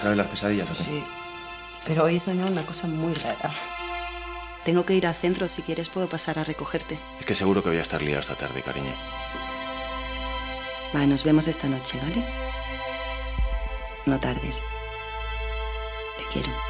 ¿Otra vez las pesadillas, o qué? Sí, pero hoy he soñado una cosa muy rara. Tengo que ir al centro. Si quieres, puedo pasar a recogerte. Es que seguro que voy a estar liado esta tarde, cariño. Va, nos vemos esta noche, ¿vale? No tardes. Te quiero.